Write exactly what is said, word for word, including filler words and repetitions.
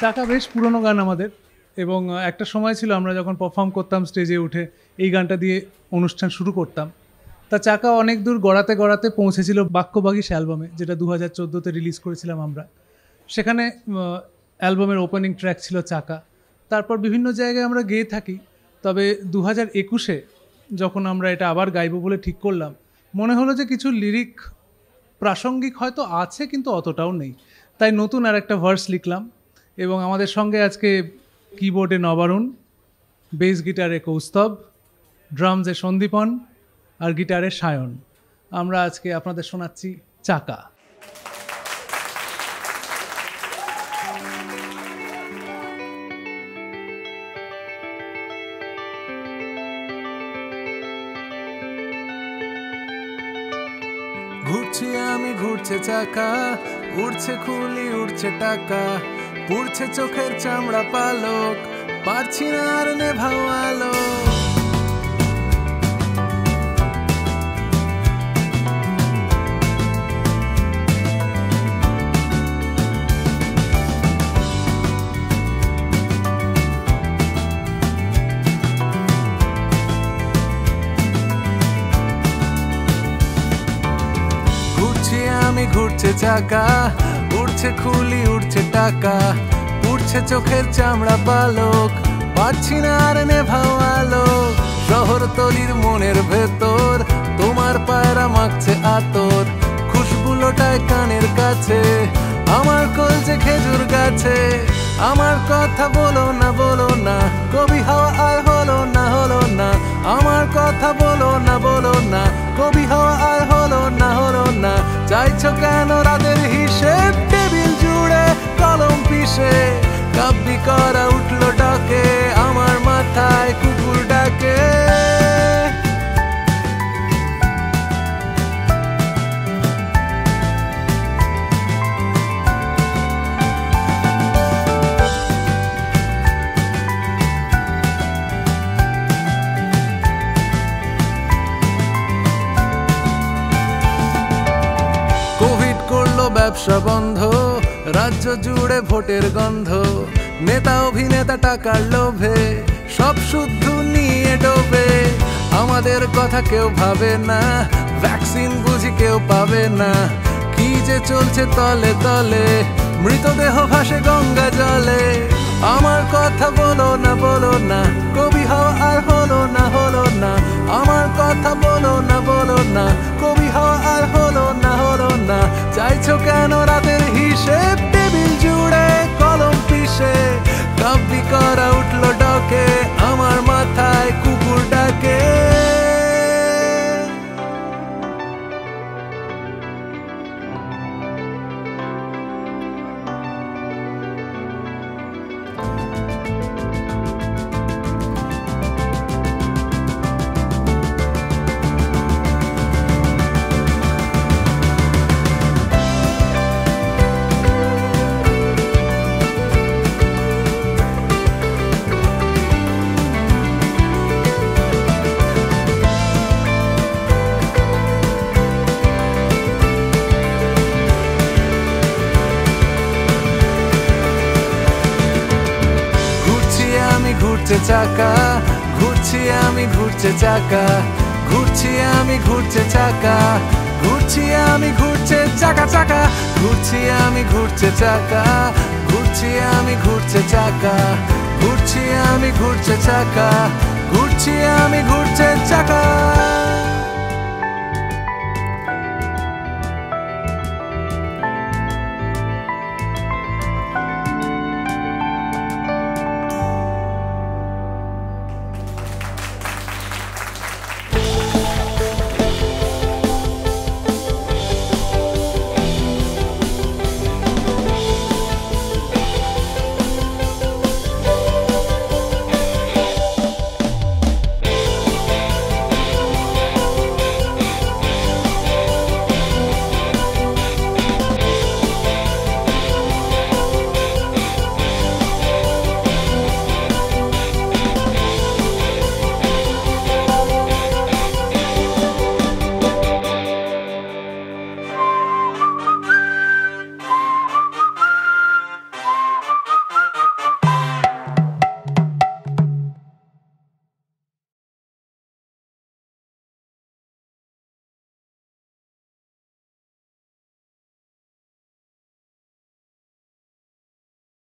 चाका बेश पुरानो गान आमादेर एबं एकटा समय छिलो आमरा जखन परफर्म करताम स्टेजे उठे एई गानटा दिये अनुष्ठान शुरू करताम। ता चाका अनेक दूर गड़ाते गड़ाते पौंछेछिलो बाक्यबागिश अ্যালবামে जेटा दो हज़ार चौदोते रिलीज करेछिलाम आमरा। सेखाने अ্যালবামের ओपनिंग ट्रैक छिलो चाका। तारपर विभिन्न जायगाय आमरा गेये थाकि। तबे दो हज़ार एकुशे जखन आमरा एटा आबार गाइबो बोले ठीक करलाम मने हलो जे किछु लिरिक प्रासंगिक हयतो आछे किन्तु अतटाओ नेई, ताई नतून आरेकटा भार्स लिखलाम एबं आमादेर संगे आज के कीबोर्डे नबारुन, बेस गिटारे कौस्तब, ड्राम्से सन्दीपन और गिटारे सायन। आमरा आज के आपनादेर शोनाच्छि चाका। ঘুরছি আমি ঘুরছে চাকা, উড়ছে খুলি উড়ছে টাকা, পুড়ছে চোখের চামড়া পালক, পারছি না আর নেভাও আলো। ঘুরছে চাকা, উড়ছে খুলি উড়ছে টাকা, উড়ছে চোখের চামড়া পালক, পাচ্ছি না আর নেভাও আলো। শহরতলির মনের ভেতর তোমার পায়রা মাখছে আতর, খুশবুলোটায় কানের কাছে আমার কলছে খেজুর গাছে। আমার কথা বলো না বলো না, কবি হওয়া আর হলো না হলো না। আমার কথা বলো না বলো না, কবি হওয়া আর হলো না হলো না। চাইছো কেন রাতের হিসেব, টেবিল জুড়ে কলম পিষে কাব্যি করা উঠলো ডাকে। আমার মাথায় কুকুর ডাকে। ব্যবসা বন্ধ, রাজ্য জুড়ে ভোটের গন্ধ, নেতা অভিনেতা টাকার লোভে সব শুদ্ধ নিয়ে ডোবে। আমাদের কথা কেউ ভাবে না, ভ্যাকসিন বুঝি কেউ পাবে না। কি যে চলছে তলে তলে, মৃতদেহ ভাসে গঙ্গা জলে। আমার কথা বলো না বলো না, কবি হওয়া আর হলো না হলো না। আমার কথা বলো না বলো না, কবি হওয়া আর হলো না হলো না। চাইছো কেন রাতের হিসেব, টেবিল জুড়ে কলম পিষে কাব্যি করা উঠলো ডাকে। আমার মাথায় কুকুর ডাকে। চাকা ঘুরছি আমি ঘুরছে চাকা, ঘুরছি আমি ঘুরছে চাকা, ঘুরছি আমি ঘুরছে চাকা চাকা, ঘুরছি আমি ঘুরছে চাকা, ঘুরছি আমি ঘুরছে চাকা, ঘুরছি আমি ঘুরছে চাকা, ঘুরছি আমি ঘুরছে চাকা।